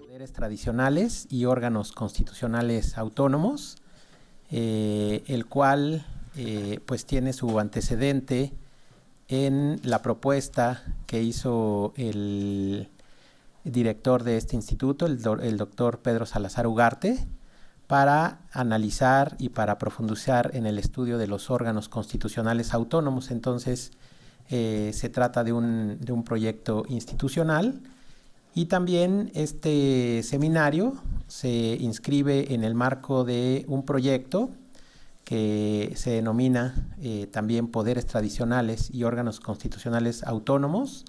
Poderes tradicionales y órganos constitucionales autónomos, el cual pues tiene su antecedente en la propuesta que hizo el director de este instituto, el doctor Pedro Salazar Ugarte, para analizar y para profundizar en el estudio de los órganos constitucionales autónomos. Entonces, se trata de un proyecto institucional, y también este seminario se inscribe en el marco de un proyecto que se denomina también Poderes Tradicionales y Órganos Constitucionales Autónomos,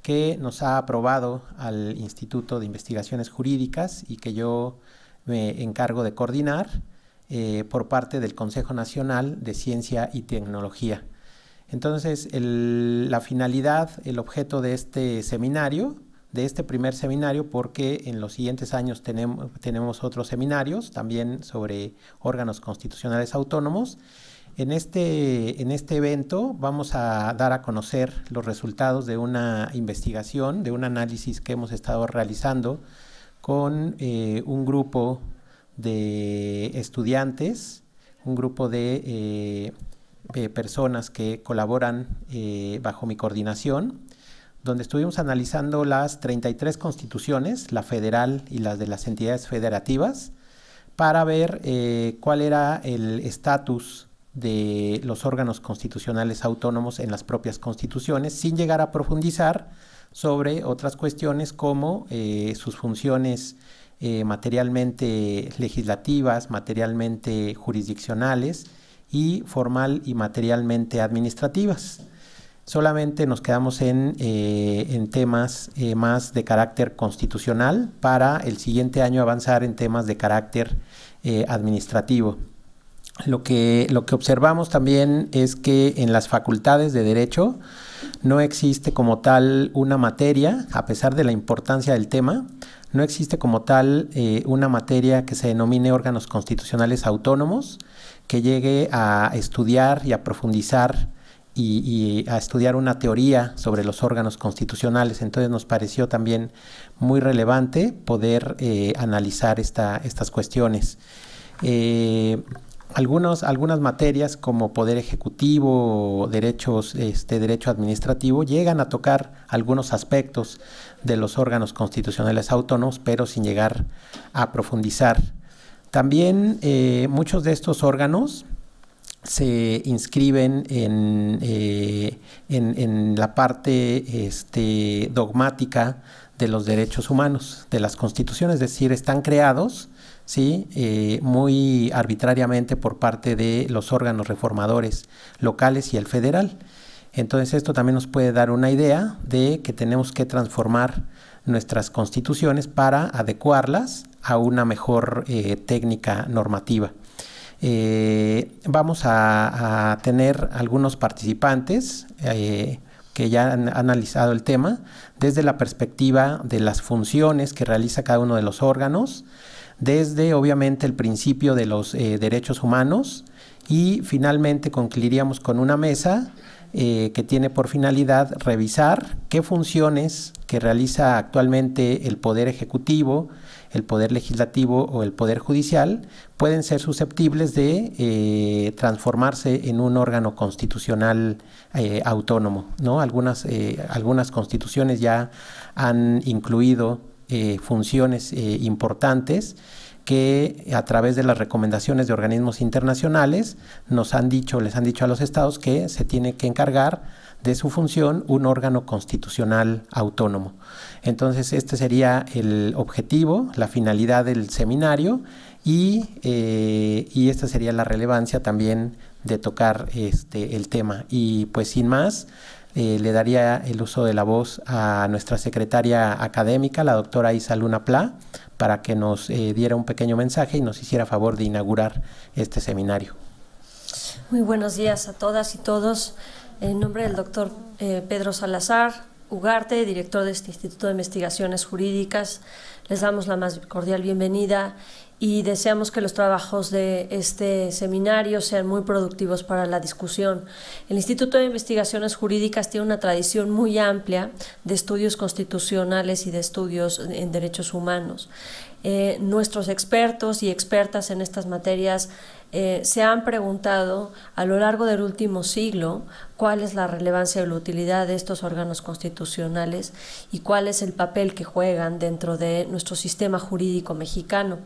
que nos ha aprobado al Instituto de Investigaciones Jurídicas y que yo me encargo de coordinar por parte del Consejo Nacional de Ciencia y Tecnología. Entonces, la finalidad, el objeto de este seminario, de este primer seminario, porque en los siguientes años tenemos otros seminarios también sobre órganos constitucionales autónomos. En este evento vamos a dar a conocer los resultados de una investigación, de un análisis que hemos estado realizando con un grupo de estudiantes, un grupo de personas que colaboran bajo mi coordinación, donde estuvimos analizando las 33 constituciones, la federal y las de las entidades federativas, para ver cuál era el estatus de los órganos constitucionales autónomos en las propias constituciones, sin llegar a profundizar sobre otras cuestiones como sus funciones materialmente legislativas, materialmente jurisdiccionales y formal y materialmente administrativas. Solamente nos quedamos en temas más de carácter constitucional, para el siguiente año avanzar en temas de carácter administrativo. Lo que observamos también es que en las facultades de Derecho no existe como tal una materia, a pesar de la importancia del tema, no existe como tal una materia que se denomine órganos constitucionales autónomos, que llegue a estudiar y a profundizar y a estudiar una teoría sobre los órganos constitucionales. Entonces nos pareció también muy relevante poder analizar estas cuestiones. Algunas materias como Poder Ejecutivo, Derecho Administrativo, llegan a tocar algunos aspectos de los órganos constitucionales autónomos, pero sin llegar a profundizar. También muchos de estos órganos se inscriben en la parte dogmática de los derechos humanos, de las constituciones, es decir, están creados, ¿sí?, muy arbitrariamente por parte de los órganos reformadores locales y el federal. Entonces esto también nos puede dar una idea de que tenemos que transformar nuestras constituciones para adecuarlas a una mejor técnica normativa. Vamos a tener algunos participantes que ya han analizado el tema desde la perspectiva de las funciones que realiza cada uno de los órganos, desde obviamente el principio de los derechos humanos, y finalmente concluiríamos con una mesa que tiene por finalidad revisar qué funciones que realiza actualmente el Poder Ejecutivo, el Poder Legislativo o el Poder Judicial pueden ser susceptibles de transformarse en un órgano constitucional autónomo, ¿no? Algunas constituciones ya han incluido funciones importantes que a través de las recomendaciones de organismos internacionales les han dicho a los estados que se tiene que encargar de su función un órgano constitucional autónomo. Entonces este sería el objetivo, la finalidad del seminario, y esta sería la relevancia también de tocar el tema. Y pues sin más, le daría el uso de la voz a nuestra secretaria académica, la doctora Issa Luna Pla, para que nos diera un pequeño mensaje y nos hiciera favor de inaugurar este seminario. Muy buenos días a todas y todos. En nombre del doctor Pedro Salazar Ugarte, director de este Instituto de Investigaciones Jurídicas. Les damos la más cordial bienvenida y deseamos que los trabajos de este seminario sean muy productivos para la discusión. El Instituto de Investigaciones Jurídicas tiene una tradición muy amplia de estudios constitucionales y de estudios en derechos humanos. Nuestros expertos y expertas en estas materias se han preguntado a lo largo del último siglo cuál es la relevancia y la utilidad de estos órganos constitucionales y cuál es el papel que juegan dentro de nuestro sistema jurídico mexicano.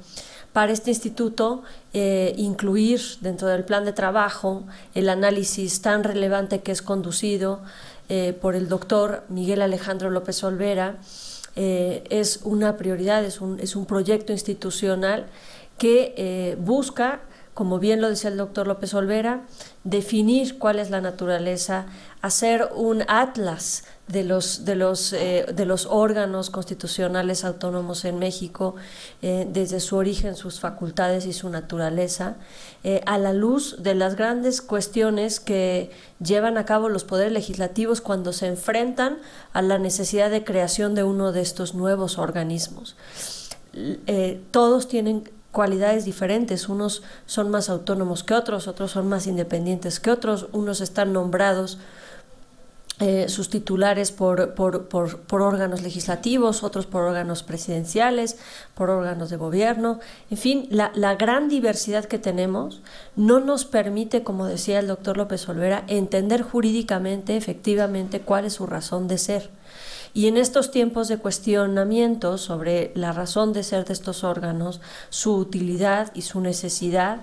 Para este instituto, incluir dentro del plan de trabajo el análisis tan relevante que es conducido por el doctor Miguel Alejandro López Olvera es una prioridad, es un proyecto institucional que busca, como bien lo decía el doctor López Olvera, definir cuál es la naturaleza, hacer un atlas de los órganos constitucionales autónomos en México, desde su origen, sus facultades y su naturaleza, a la luz de las grandes cuestiones que llevan a cabo los poderes legislativos cuando se enfrentan a la necesidad de creación de uno de estos nuevos organismos. Todos tienen cualidades diferentes, unos son más autónomos que otros son más independientes que otros, unos están nombrados sus titulares por órganos legislativos, otros por órganos presidenciales, por órganos de gobierno. En fin, la gran diversidad que tenemos no nos permite, como decía el doctor López Olvera, entender jurídicamente, efectivamente, cuál es su razón de ser. Y en estos tiempos de cuestionamiento sobre la razón de ser de estos órganos, su utilidad y su necesidad,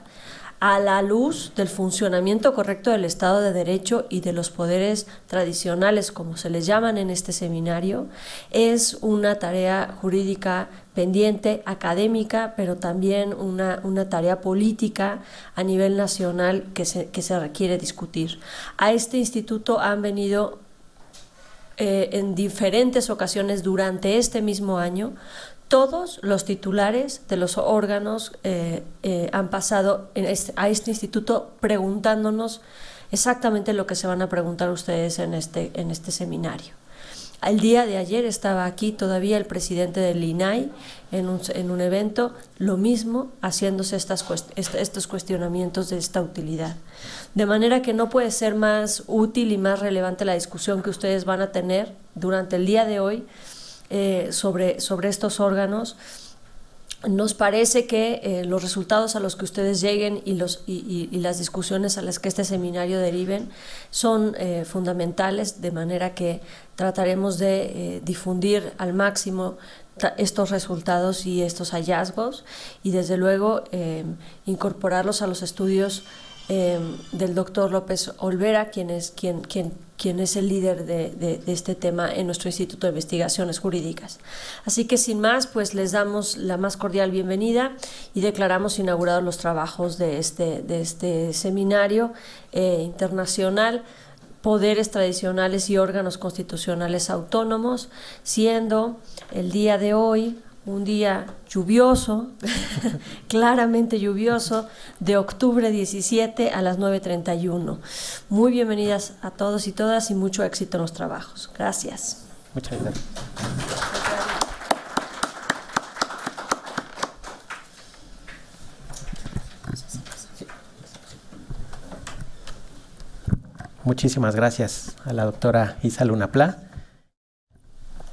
a la luz del funcionamiento correcto del Estado de Derecho y de los poderes tradicionales, como se les llaman en este seminario, es una tarea jurídica pendiente, académica, pero también una tarea política a nivel nacional que se requiere discutir. A este instituto han venido en diferentes ocasiones durante este mismo año, todos los titulares de los órganos han pasado a este instituto preguntándonos exactamente lo que se van a preguntar ustedes en este seminario. El día de ayer estaba aquí todavía el presidente del INAI en un evento, lo mismo, haciéndose estos cuestionamientos de esta utilidad. De manera que no puede ser más útil y más relevante la discusión que ustedes van a tener durante el día de hoy sobre estos órganos. Nos parece que los resultados a los que ustedes lleguen y las discusiones a las que este seminario deriven son fundamentales, de manera que trataremos de difundir al máximo estos resultados y estos hallazgos y, desde luego, incorporarlos a los estudios del doctor López Olvera, quien es el líder de este tema en nuestro Instituto de Investigaciones Jurídicas. Así que, sin más, pues les damos la más cordial bienvenida y declaramos inaugurados los trabajos de este seminario internacional, Poderes Tradicionales y Órganos Constitucionales Autónomos, siendo el día de hoy un día lluvioso, claramente lluvioso, de octubre 17 a las 9:31. Muy bienvenidas a todos y todas y mucho éxito en los trabajos. Gracias. Muchas gracias. Muchísimas gracias a la doctora Issa Luna Pla.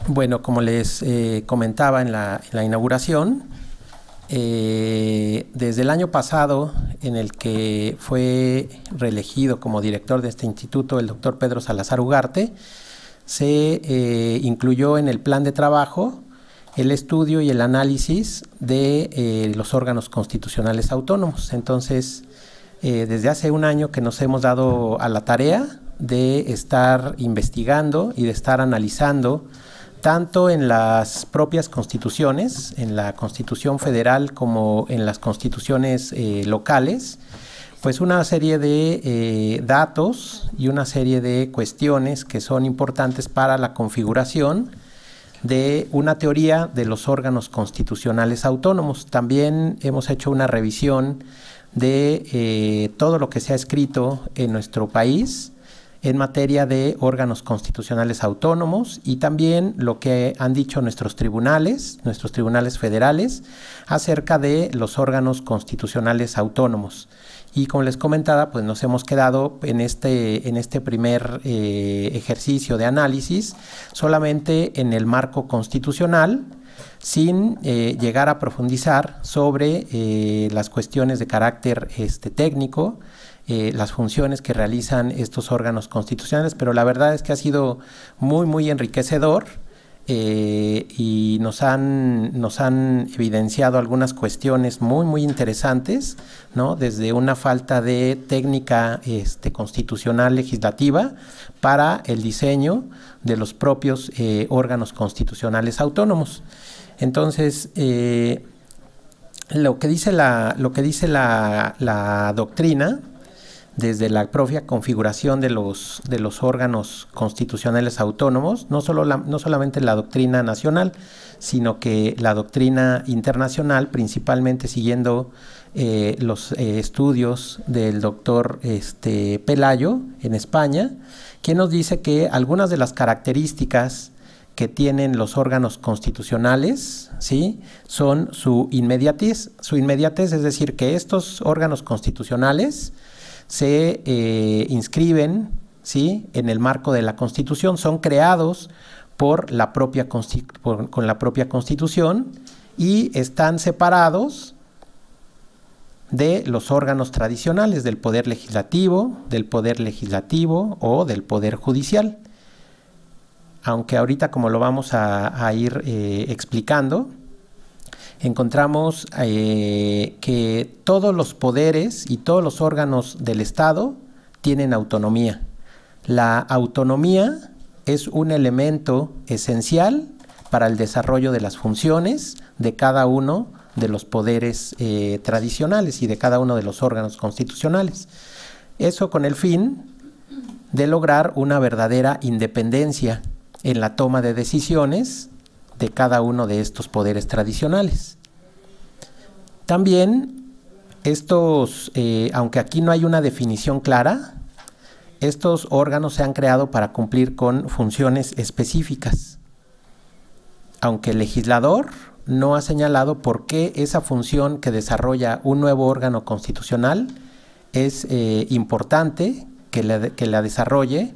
Bueno, como les comentaba en la inauguración, desde el año pasado, en el que fue reelegido como director de este instituto el doctor Pedro Salazar Ugarte, se incluyó en el plan de trabajo el estudio y el análisis de los órganos constitucionales autónomos. Entonces, desde hace un año que nos hemos dado a la tarea de estar investigando y de estar analizando tanto en las propias constituciones, en la Constitución Federal como en las constituciones locales, pues una serie de datos y una serie de cuestiones que son importantes para la configuración de una teoría de los órganos constitucionales autónomos. También hemos hecho una revisión de todo lo que se ha escrito en nuestro país en materia de órganos constitucionales autónomos y también lo que han dicho nuestros tribunales federales, acerca de los órganos constitucionales autónomos. Y como les comentaba, pues nos hemos quedado en este primer ejercicio de análisis solamente en el marco constitucional, sin llegar a profundizar sobre las cuestiones de carácter técnico, las funciones que realizan estos órganos constitucionales, pero la verdad es que ha sido muy, muy enriquecedor y nos han evidenciado algunas cuestiones muy, muy interesantes, ¿no? Desde una falta de técnica constitucional legislativa para el diseño de los propios órganos constitucionales autónomos. Entonces, lo que dice la doctrina, desde la propia configuración de los órganos constitucionales autónomos, no solamente la doctrina nacional, sino que la doctrina internacional, principalmente siguiendo los estudios del doctor Pelayo en España, quien nos dice que algunas de las características que tienen los órganos constitucionales, ¿sí?, son su inmediatez, es decir, que estos órganos constitucionales se inscriben, ¿sí?, en el marco de la Constitución, son creados con la propia Constitución y están separados de los órganos tradicionales del Poder Legislativo o del Poder Judicial. Aunque ahorita, como lo vamos a ir explicando, encontramos que todos los poderes y todos los órganos del Estado tienen autonomía. La autonomía es un elemento esencial para el desarrollo de las funciones de cada uno de los poderes tradicionales y de cada uno de los órganos constitucionales. Eso con el fin de lograr una verdadera independencia en la toma de decisiones de cada uno de estos poderes tradicionales. También estos, aunque aquí no hay una definición clara, estos órganos se han creado para cumplir con funciones específicas, aunque el legislador no ha señalado por qué esa función que desarrolla un nuevo órgano constitucional es importante que la desarrolle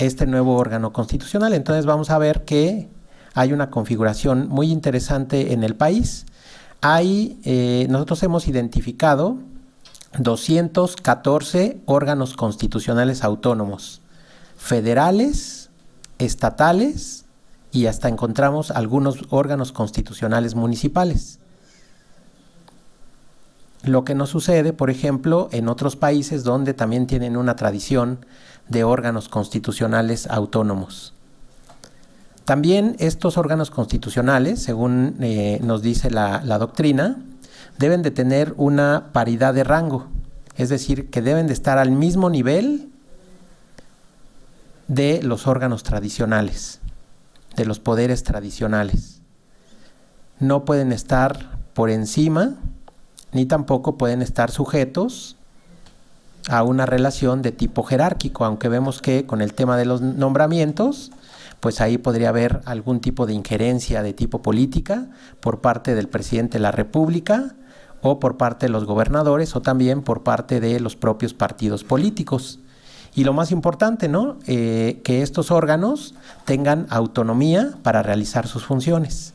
este nuevo órgano constitucional. Entonces vamos a ver que hay una configuración muy interesante en el país. Nosotros hemos identificado 214 órganos constitucionales autónomos, federales, estatales y hasta encontramos algunos órganos constitucionales municipales. Lo que no sucede, por ejemplo, en otros países donde también tienen una tradición de órganos constitucionales autónomos. También estos órganos constitucionales, según nos dice la doctrina, deben de tener una paridad de rango, es decir, que deben de estar al mismo nivel de los órganos tradicionales, de los poderes tradicionales. No pueden estar por encima ni tampoco pueden estar sujetos a una relación de tipo jerárquico, aunque vemos que con el tema de los nombramientos, pues ahí podría haber algún tipo de injerencia de tipo política por parte del presidente de la República o por parte de los gobernadores o también por parte de los propios partidos políticos. Y lo más importante, ¿no?, que estos órganos tengan autonomía para realizar sus funciones.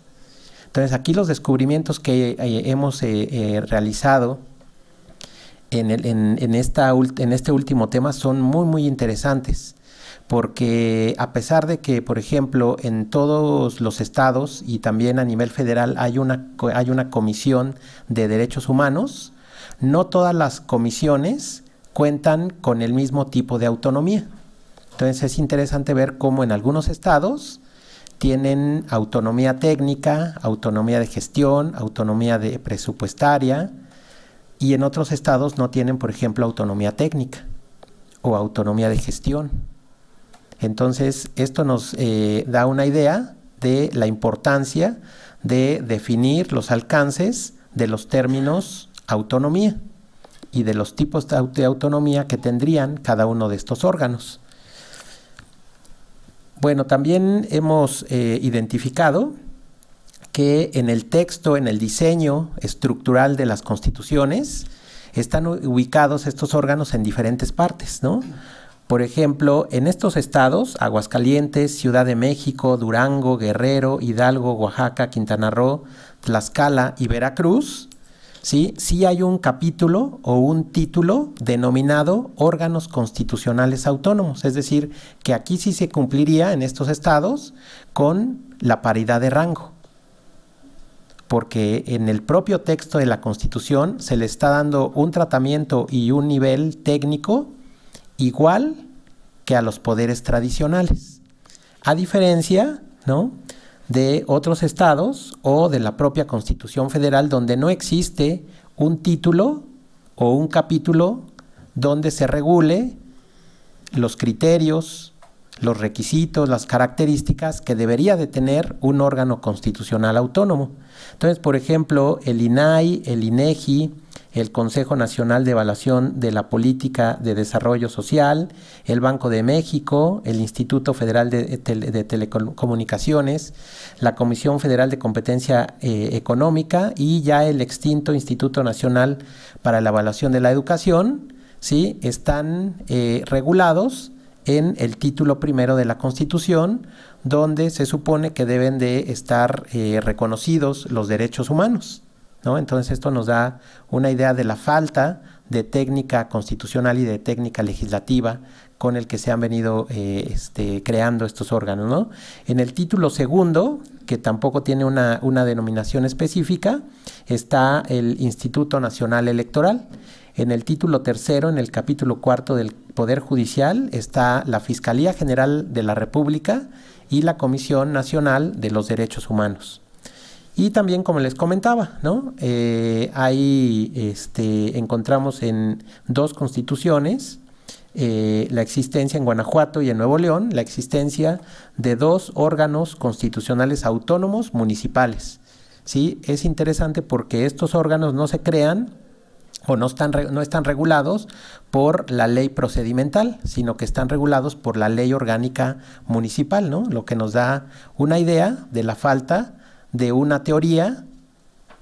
Entonces, aquí los descubrimientos que hemos realizado en este último tema son muy, muy interesantes, porque a pesar de que, por ejemplo, en todos los estados y también a nivel federal hay una comisión de derechos humanos, no todas las comisiones cuentan con el mismo tipo de autonomía. Entonces, es interesante ver cómo en algunos estados tienen autonomía técnica, autonomía de gestión, autonomía presupuestaria, y en otros estados no tienen, por ejemplo, autonomía técnica o autonomía de gestión. Entonces, esto nos da una idea de la importancia de definir los alcances de los términos autonomía y de los tipos de autonomía que tendrían cada uno de estos órganos. Bueno, también hemos identificado que en el texto, en el diseño estructural de las constituciones, están ubicados estos órganos en diferentes partes, ¿no? Por ejemplo, en estos estados, Aguascalientes, Ciudad de México, Durango, Guerrero, Hidalgo, Oaxaca, Quintana Roo, Tlaxcala y Veracruz, ¿sí? Sí hay un capítulo o un título denominado órganos constitucionales autónomos, es decir, que aquí sí se cumpliría en estos estados con la paridad de rango, porque en el propio texto de la Constitución se le está dando un tratamiento y un nivel técnico igual que a los poderes tradicionales, a diferencia, ¿no?, de otros estados o de la propia Constitución Federal, donde no existe un título o un capítulo donde se regule los criterios, los requisitos, las características que debería de tener un órgano constitucional autónomo. Entonces, por ejemplo, el INAI, el INEGI, el Consejo Nacional de Evaluación de la Política de Desarrollo Social, el Banco de México, el Instituto Federal de Telecomunicaciones, la Comisión Federal de Competencia Económica y ya el extinto Instituto Nacional para la Evaluación de la Educación, ¿sí?, están regulados en el título primero de la Constitución, donde se supone que deben de estar reconocidos los derechos humanos, ¿no? Entonces esto nos da una idea de la falta de técnica constitucional y de técnica legislativa con el que se han venido creando estos órganos, ¿no? En el título segundo, que tampoco tiene una denominación específica, está el Instituto Nacional Electoral. En el título tercero, en el capítulo cuarto del Poder Judicial, está la Fiscalía General de la República y la Comisión Nacional de los Derechos Humanos. Y también, como les comentaba, ¿no?, encontramos en dos constituciones la existencia en Guanajuato y en Nuevo León, la existencia de dos órganos constitucionales autónomos municipales, ¿sí? Es interesante porque estos órganos no se crean o no están regulados por la ley procedimental, sino que están regulados por la ley orgánica municipal, ¿no? Lo que nos da una idea de la falta de una teoría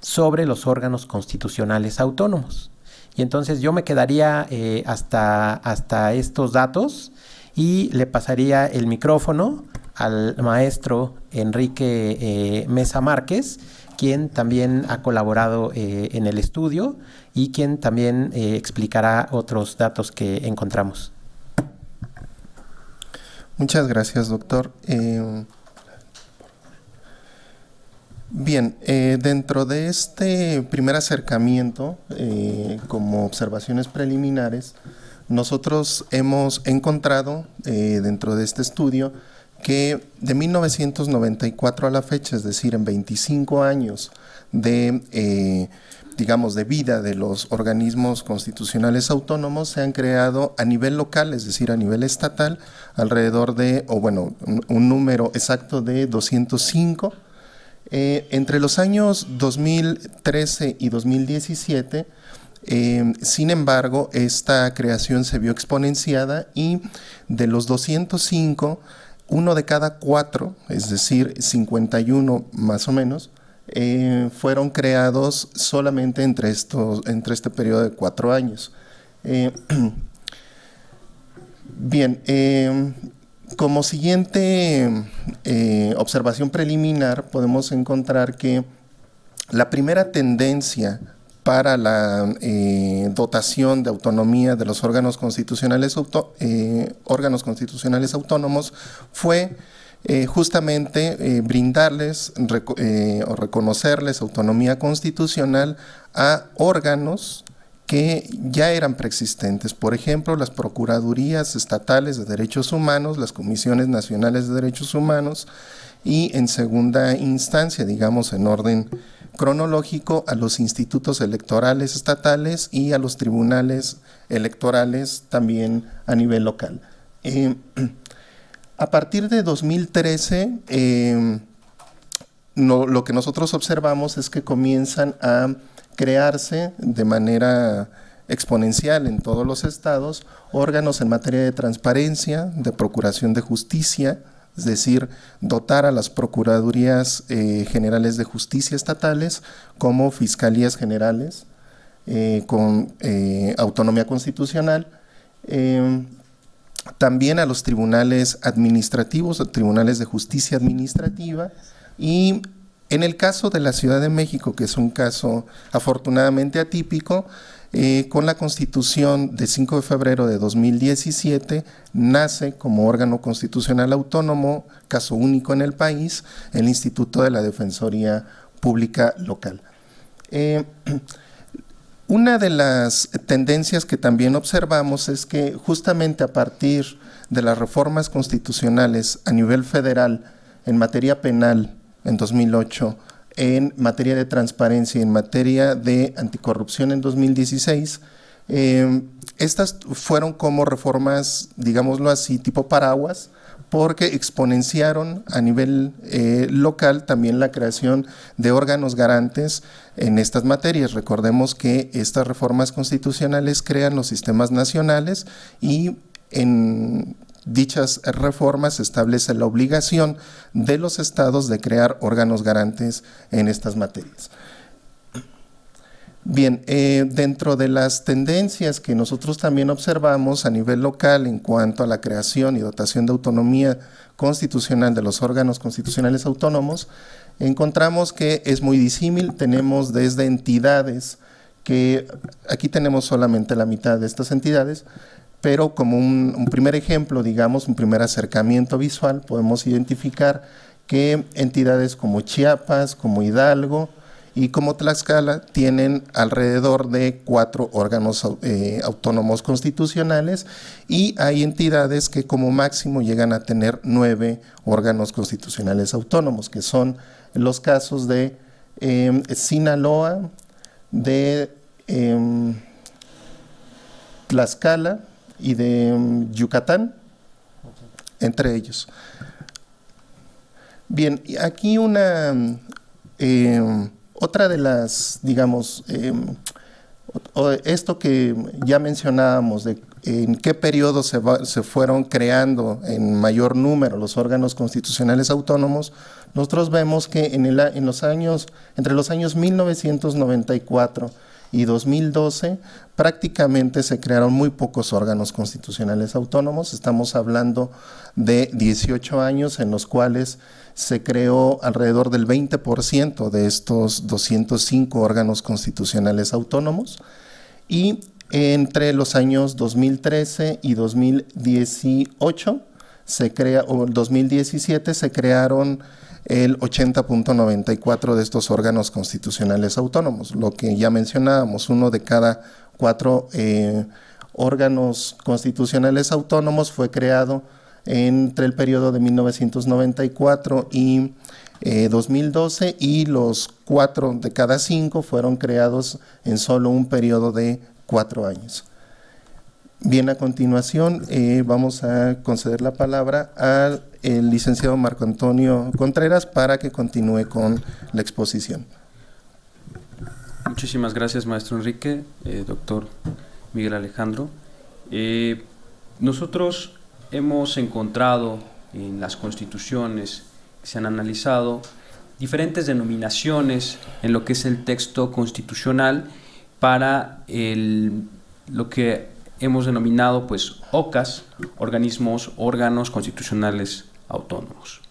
sobre los órganos constitucionales autónomos. Y entonces yo me quedaría hasta estos datos y le pasaría el micrófono al maestro Enrique Mesa Márquez, quien también ha colaborado en el estudio y quien también explicará otros datos que encontramos. Muchas gracias, doctor. Bien, dentro de este primer acercamiento, como observaciones preliminares, nosotros hemos encontrado dentro de este estudio que de 1994 a la fecha, es decir, en 25 años de, de vida de los organismos constitucionales autónomos, se han creado a nivel local, es decir, a nivel estatal, alrededor de, un número exacto de 205. Entre los años 2013 y 2017, sin embargo, esta creación se vio exponenciada y de los 205, uno de cada cuatro, es decir, 51 más o menos, fueron creados solamente entre este periodo de 4 años. Bien, como siguiente observación preliminar, podemos encontrar que la primera tendencia para la dotación de autonomía de los órganos constitucionales autónomos fue justamente brindarles o reconocerles autonomía constitucional a órganos que ya eran preexistentes, por ejemplo, las Procuradurías Estatales de Derechos Humanos, las Comisiones Nacionales de Derechos Humanos y en segunda instancia, en orden cronológico, a los institutos electorales estatales y a los tribunales electorales también a nivel local. A partir de 2013, lo que nosotros observamos es que comienzan a crearse de manera exponencial en todos los estados, órganos en materia de transparencia, de procuración de justicia, es decir, dotar a las Procuradurías Generales de Justicia estatales como Fiscalías Generales con autonomía constitucional, también a los tribunales administrativos, tribunales de justicia administrativa, y en el caso de la Ciudad de México, que es un caso afortunadamente atípico, con la Constitución de 5 de febrero de 2017, nace como órgano constitucional autónomo, caso único en el país, el Instituto de la Defensoría Pública Local. Una de las tendencias que también observamos es que justamente a partir de las reformas constitucionales a nivel federal en materia penal en 2008, en materia de transparencia y en materia de anticorrupción en 2016, estas fueron como reformas, digámoslo así, tipo paraguas, porque exponenciaron a nivel local también la creación de órganos garantes en estas materias. Recordemos que estas reformas constitucionales crean los sistemas nacionales y en dichas reformas establece la obligación de los estados de crear órganos garantes en estas materias. Bien, dentro de las tendencias que nosotros también observamos a nivel local en cuanto a la creación y dotación de autonomía constitucional de los órganos constitucionales autónomos, encontramos que es muy disímil. Tenemos desde entidades, que aquí tenemos solamente la mitad de estas entidades, pero como un primer ejemplo, digamos, un primer acercamiento visual, podemos identificar que entidades como Chiapas, como Hidalgo y como Tlaxcala tienen alrededor de 4 órganos autónomos constitucionales, y hay entidades que como máximo llegan a tener 9 órganos constitucionales autónomos, que son los casos de Sinaloa, de Tlaxcala y de Yucatán, entre ellos. Bien, aquí una… otra de las, digamos, esto que ya mencionábamos, de en qué periodo se fueron creando en mayor número los órganos constitucionales autónomos, nosotros vemos que entre los años 1994 y 2012 prácticamente se crearon muy pocos órganos constitucionales autónomos. Estamos hablando de 18 años en los cuales se creó alrededor del 20% de estos 205 órganos constitucionales autónomos, y entre los años 2013 y 2018 o 2017 se crearon el 80.94% de estos órganos constitucionales autónomos, lo que ya mencionábamos, uno de cada 4 órganos constitucionales autónomos fue creado entre el periodo de 1994 y 2012, y los 4 de cada 5 fueron creados en solo un periodo de 4 años. Bien, a continuación vamos a conceder la palabra al licenciado Marco Antonio Contreras para que continúe con la exposición. Muchísimas gracias, maestro Enrique, doctor Miguel Alejandro. Nosotros hemos encontrado en las constituciones que se han analizado diferentes denominaciones en lo que es el texto constitucional para lo que hemos denominado, pues, OCAS, órganos constitucionales autónomos.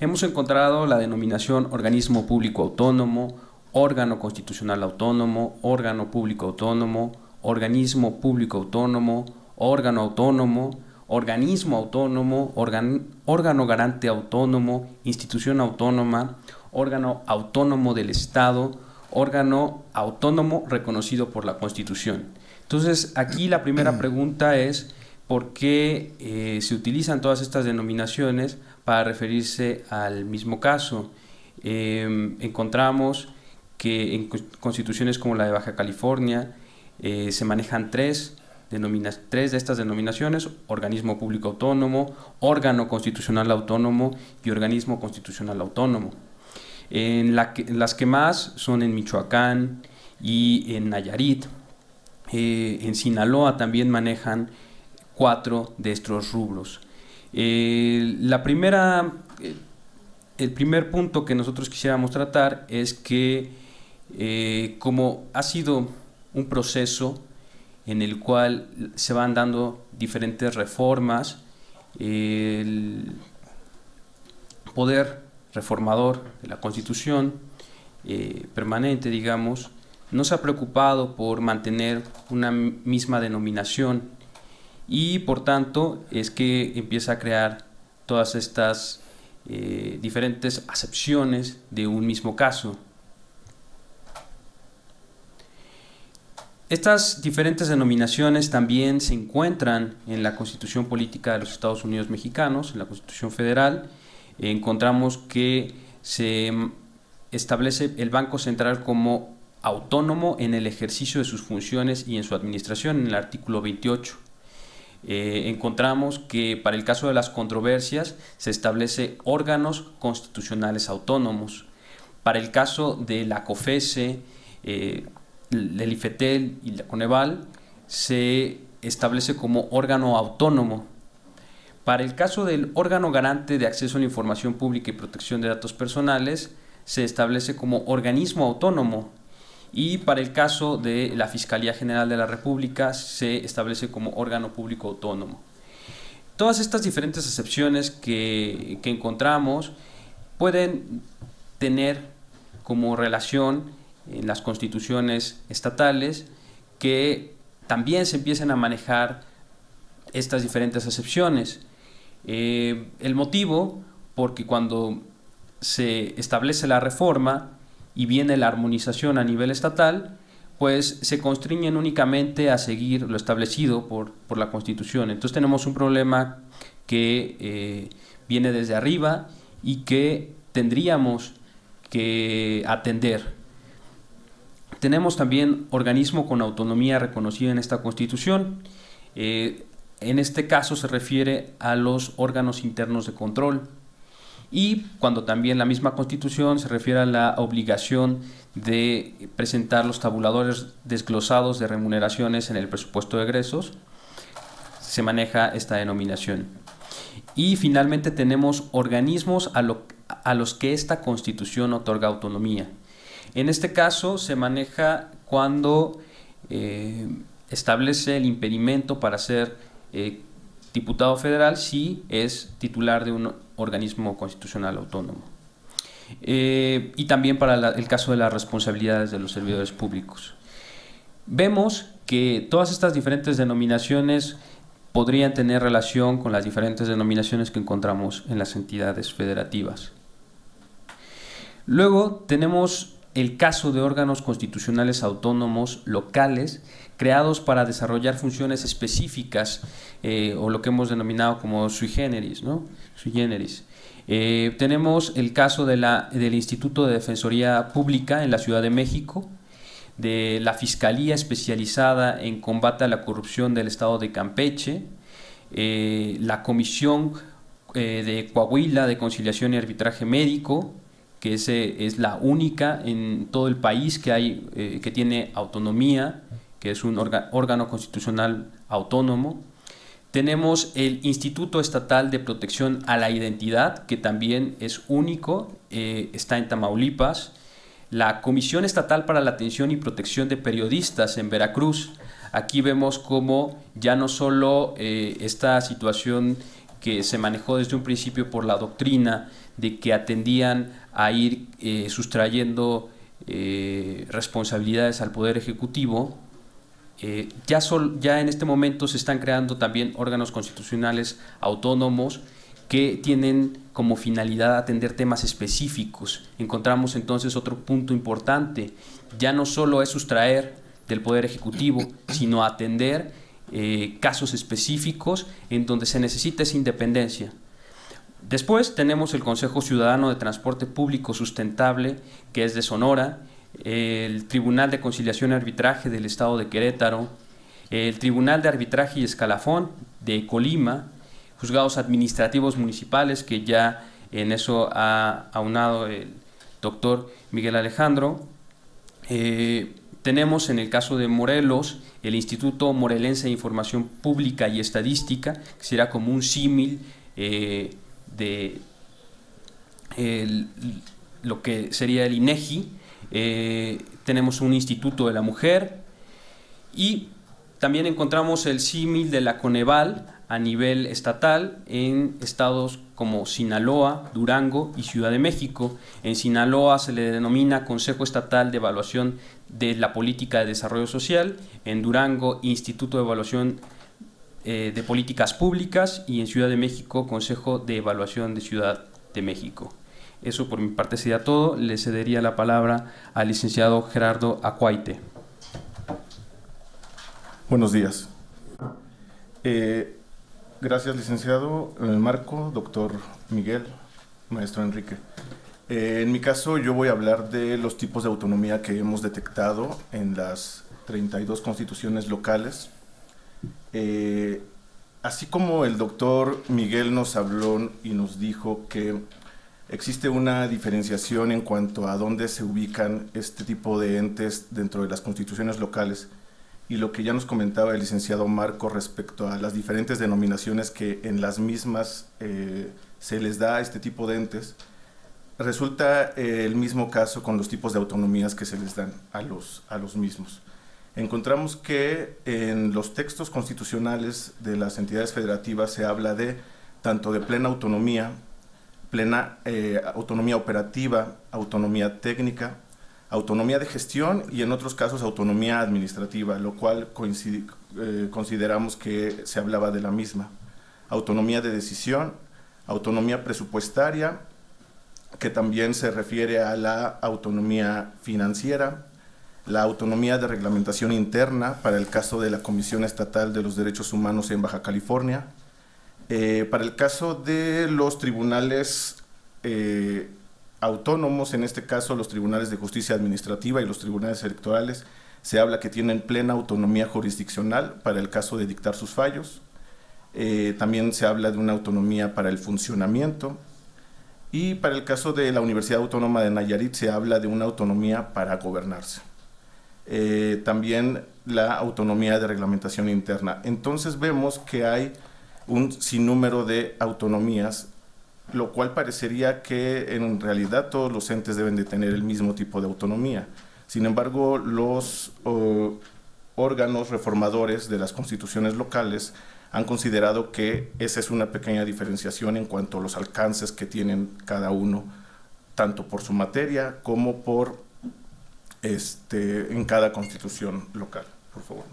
Hemos encontrado la denominación organismo público autónomo, órgano constitucional autónomo, órgano público autónomo, organismo público autónomo, órgano autónomo, organismo autónomo, órgano garante autónomo, institución autónoma, órgano autónomo del Estado, órgano autónomo reconocido por la Constitución. Entonces, aquí la primera pregunta es ¿por qué se utilizan todas estas denominaciones para referirse al mismo caso? Encontramos que en constituciones como la de Baja California se manejan 3 de estas denominaciones: organismo público autónomo, órgano constitucional autónomo y organismo constitucional autónomo. Las que más son en Michoacán y en Nayarit. En Sinaloa también manejan 4 de estos rubros. El primer punto que nosotros quisiéramos tratar es que como ha sido un proceso en el cual se van dando diferentes reformas, el poder reformador de la Constitución permanente, digamos, no se ha preocupado por mantener una misma denominación y por tanto es que empieza a crear todas estas diferentes acepciones de un mismo caso. Estas diferentes denominaciones también se encuentran en la Constitución Política de los Estados Unidos Mexicanos, en la Constitución Federal. Encontramos que se establece el Banco Central como autónomo en el ejercicio de sus funciones y en su administración, en el artículo 28. Encontramos que para el caso de las controversias se establece órganos constitucionales autónomos. Para el caso de la COFESE, del IFT y la CONEVAL, se establece como órgano autónomo. Para el caso del órgano garante de acceso a la información pública y protección de datos personales, se establece como organismo autónomo. Y para el caso de la Fiscalía General de la República se establece como órgano público autónomo. Todas estas diferentes excepciones que encontramos pueden tener como relación en las constituciones estatales que también se empiezan a manejar estas diferentes excepciones. El motivo, porque cuando se establece la reforma y viene la armonización a nivel estatal, pues se constriñen únicamente a seguir lo establecido por la Constitución. Entonces tenemos un problema que viene desde arriba y que tendríamos que atender. Tenemos también organismo con autonomía reconocida en esta Constitución. En este caso se refiere a los órganos internos de control. Y cuando también la misma Constitución se refiere a la obligación de presentar los tabuladores desglosados de remuneraciones en el presupuesto de egresos, se maneja esta denominación. Y finalmente tenemos organismos a los que esta Constitución otorga autonomía. En este caso se maneja cuando establece el impedimento para ser diputado federal si es titular de un organismo constitucional autónomo. Y también para el caso de las responsabilidades de los servidores públicos. Vemos que todas estas diferentes denominaciones podrían tener relación con las diferentes denominaciones que encontramos en las entidades federativas. Luego tenemos el caso de órganos constitucionales autónomos locales creados para desarrollar funciones específicas o lo que hemos denominado como sui generis, ¿no? Sui generis. Tenemos el caso de del Instituto de Defensoría Pública en la Ciudad de México, de la Fiscalía Especializada en Combate a la Corrupción del Estado de Campeche, la Comisión de Coahuila de Conciliación y Arbitraje Médico, que es la única en todo el país que tiene autonomía, que es un órgano constitucional autónomo. Tenemos el Instituto Estatal de Protección a la Identidad, que también es único, está en Tamaulipas. La Comisión Estatal para la Atención y Protección de Periodistas en Veracruz. Aquí vemos cómo ya no solo esta situación que se manejó desde un principio por la doctrina de que atendían a ir sustrayendo responsabilidades al Poder Ejecutivo, ya en este momento se están creando también órganos constitucionales autónomos que tienen como finalidad atender temas específicos. Encontramos entonces otro punto importante, ya no solo es sustraer del Poder Ejecutivo, sino atender casos específicos en donde se necesita esa independencia. Después tenemos el Consejo Ciudadano de Transporte Público Sustentable, que es de Sonora, el Tribunal de Conciliación y Arbitraje del Estado de Querétaro, el Tribunal de Arbitraje y Escalafón de Colima, juzgados administrativos municipales, que ya en eso ha aunado el doctor Miguel Alejandro, Tenemos en el caso de Morelos el Instituto Morelense de Información Pública y Estadística, que será como un símil de lo que sería el INEGI. Tenemos un Instituto de la Mujer y también encontramos el símil de la CONEVAL a nivel estatal en estados como Sinaloa, Durango y Ciudad de México. En Sinaloa se le denomina Consejo Estatal de Evaluación de la Política de Desarrollo Social, en Durango Instituto de Evaluación de Políticas Públicas y en Ciudad de México Consejo de Evaluación de Ciudad de México. Eso por mi parte sería todo. Le cedería la palabra al licenciado Gerardo Acuaite. Buenos días. Gracias, licenciado Marco, doctor Miguel, maestro Enrique. En mi caso, yo voy a hablar de los tipos de autonomía que hemos detectado en las 32 constituciones locales. Así como el doctor Miguel nos habló y nos dijo que existe una diferenciación en cuanto a dónde se ubican este tipo de entes dentro de las constituciones locales, y lo que ya nos comentaba el licenciado Marco respecto a las diferentes denominaciones que en las mismas se les da a este tipo de entes, resulta el mismo caso con los tipos de autonomías que se les dan a los mismos. Encontramos que en los textos constitucionales de las entidades federativas se habla de tanto de plena autonomía operativa, autonomía técnica, autonomía de gestión y en otros casos autonomía administrativa, lo cual consideramos que se hablaba de la misma. Autonomía de decisión, autonomía presupuestaria, que también se refiere a la autonomía financiera, la autonomía de reglamentación interna para el caso de la Comisión Estatal de los Derechos Humanos en Baja California. Para el caso de los tribunales autónomos, en este caso los tribunales de justicia administrativa y los tribunales electorales, se habla que tienen plena autonomía jurisdiccional para el caso de dictar sus fallos. También se habla de una autonomía para el funcionamiento. Y para el caso de la Universidad Autónoma de Nayarit se habla de una autonomía para gobernarse. También la autonomía de reglamentación interna. Entonces vemos que hay un sinnúmero de autonomías, lo cual parecería que en realidad todos los entes deben de tener el mismo tipo de autonomía. Sin embargo, los órganos reformadores de las constituciones locales han considerado que esa es una pequeña diferenciación en cuanto a los alcances que tienen cada uno, tanto por su materia como por en cada constitución local. Por favor.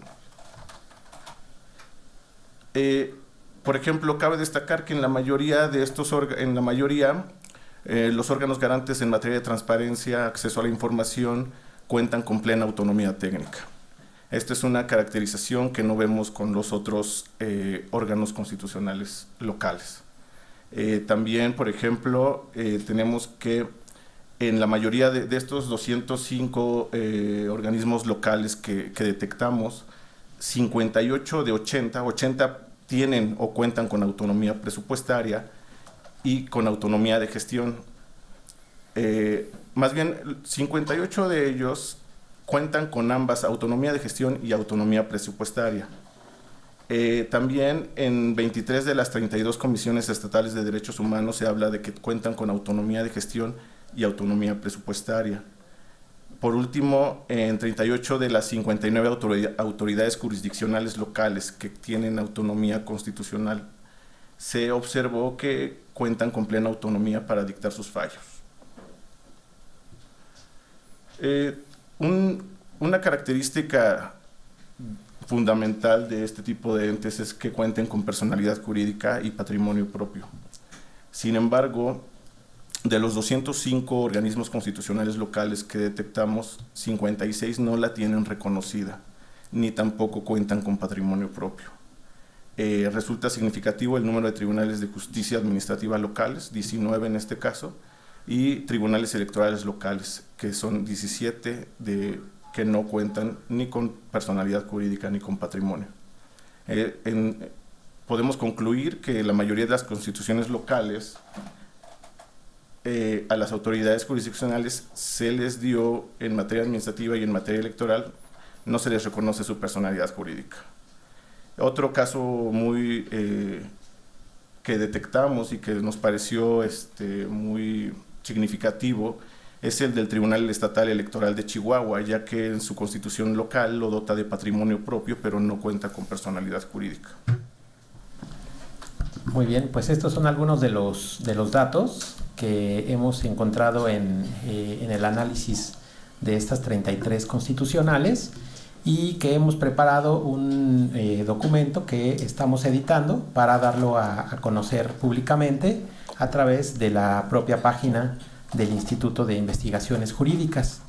Por ejemplo, cabe destacar que en la mayoría de estos los órganos garantes en materia de transparencia, acceso a la información, cuentan con plena autonomía técnica. Esta es una caracterización que no vemos con los otros órganos constitucionales locales. También, por ejemplo, tenemos que en la mayoría de estos 205 organismos locales que detectamos, 58 de 80 tienen o cuentan con autonomía presupuestaria y con autonomía de gestión. Más bien, 58 de ellos cuentan con ambas, autonomía de gestión y autonomía presupuestaria. También en 23 de las 32 comisiones estatales de derechos humanos se habla de que cuentan con autonomía de gestión y autonomía presupuestaria. Por último, en 38 de las 59 autoridades jurisdiccionales locales que tienen autonomía constitucional, se observó que cuentan con plena autonomía para dictar sus fallos. Una característica fundamental de este tipo de entes es que cuenten con personalidad jurídica y patrimonio propio. Sin embargo, de los 205 organismos constitucionales locales que detectamos, 56 no la tienen reconocida, ni tampoco cuentan con patrimonio propio. Resulta significativo el número de tribunales de justicia administrativa locales, 19 en este caso, y tribunales electorales locales, que son 17 que no cuentan ni con personalidad jurídica ni con patrimonio. Podemos concluir que la mayoría de las constituciones locales, a las autoridades jurisdiccionales se les dio en materia administrativa y en materia electoral no se les reconoce su personalidad jurídica. Otro caso muy que detectamos y que nos pareció muy significativo es el del Tribunal Estatal Electoral de Chihuahua, ya que en su constitución local lo dota de patrimonio propio, pero no cuenta con personalidad jurídica. Muy bien, pues estos son algunos de los datos que hemos encontrado en el análisis de estas 33 constitucionales y que hemos preparado un documento que estamos editando para darlo a conocer públicamente a través de la propia página del Instituto de Investigaciones Jurídicas.